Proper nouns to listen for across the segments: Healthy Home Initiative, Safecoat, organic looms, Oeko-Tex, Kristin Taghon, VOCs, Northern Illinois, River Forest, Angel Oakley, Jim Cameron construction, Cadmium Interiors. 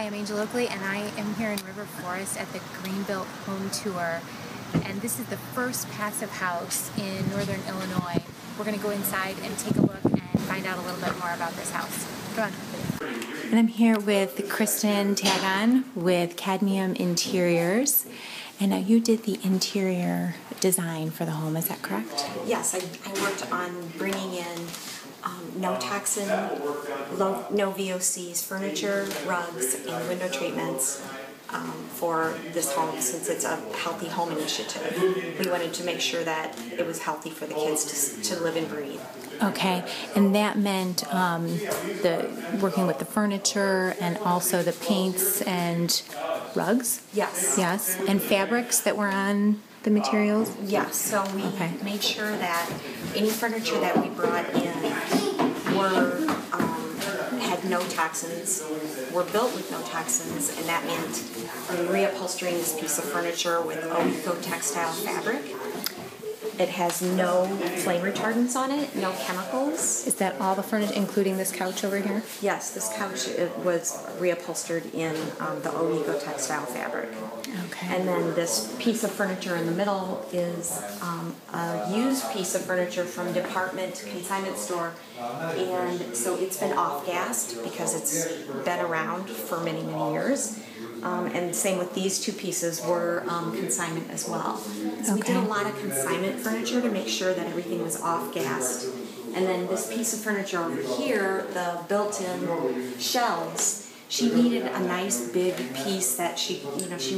Hi, I'm Angel Oakley, and I am here in River Forest at the Greenbelt Home Tour, and this is the first passive house in northern Illinois. We're going to go inside and take a look and find out a little bit more about this house. Go on. And I'm here with Kristin Taghon with Cadmium Interiors, and now you did the interior design for the home, is that correct? Yes, I worked on bringing in no toxin, no VOCs, furniture, rugs, and window treatments for this home, since it's a healthy home initiative. We wanted to make sure that it was healthy for the kids to live and breathe. Okay, and that meant working with the furniture and also the paints and rugs? Yes. Yes, and fabrics that were on the materials? Yes, so we made sure that any furniture that we brought in were had no toxins, were built with no toxins, and that meant reupholstering this piece of furniture with Oeko-Tex fabric. It has no flame retardants on it, no chemicals. Is that all the furniture, including this couch over here? Yes, this couch was reupholstered in the Oeko-Tex fabric. Okay. And then this piece of furniture in the middle is a used piece of furniture from department consignment store, and so it's been off-gassed because it's been around for many, many years. And same with these two pieces were consignment as well. So we did a lot of consignment furniture to make sure that everything was off-gassed. And then this piece of furniture over here, the built-in shelves, she needed a nice big piece that she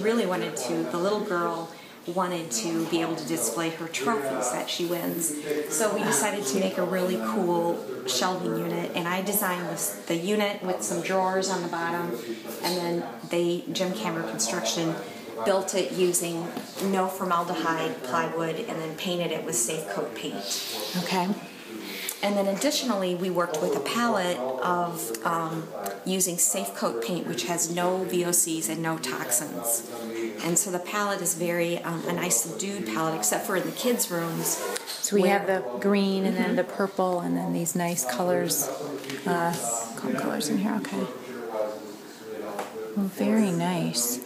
really wanted to, the little girl wanted to be able to display her trophies that she wins. So we decided to make a really cool shelving unit, and I designed this, the unit with some drawers on the bottom, and then Jim Cameron Construction built it using no formaldehyde plywood and then painted it with Safecoat paint. Okay. And then additionally, we worked with a palette of using Safecoat paint, which has no VOCs and no toxins. And so the palette is very, a nice subdued palette, except for in the kids' rooms. So we have the green and then the purple and then these nice colors, colors in here, okay. Well, very nice.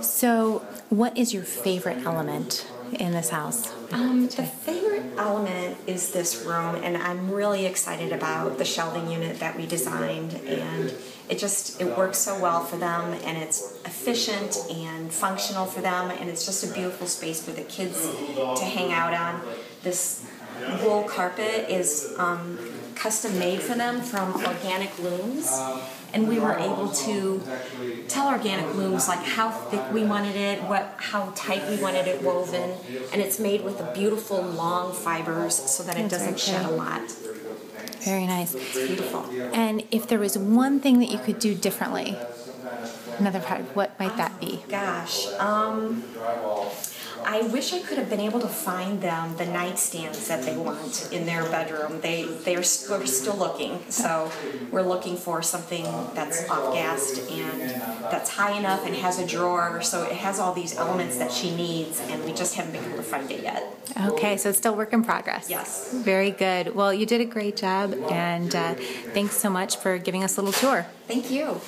So what is your favorite element in this house? The favorite element is this room, and I'm really excited about the shelving unit that we designed, and it works so well for them, and it's efficient and functional for them, and it's just a beautiful space for the kids to hang out on. This wool carpet is custom made for them from Organic Looms, and we were able to tell Organic Looms like how thick we wanted it, how tight we wanted it woven, and it's made with a beautiful long fibers so that it doesn't shed a lot. Very nice. It's beautiful. And if there was one thing that you could do differently, another product, what might that be? Gosh, I wish I could have been able to find them the nightstands that they want in their bedroom. They are still looking, so we're looking for something that's off-gassed and that's high enough and has a drawer, so it has all these elements that she needs, and we just haven't been able to find it yet. Okay, so it's still work in progress. Yes. Very good. Well, you did a great job, and thanks so much for giving us a little tour. Thank you.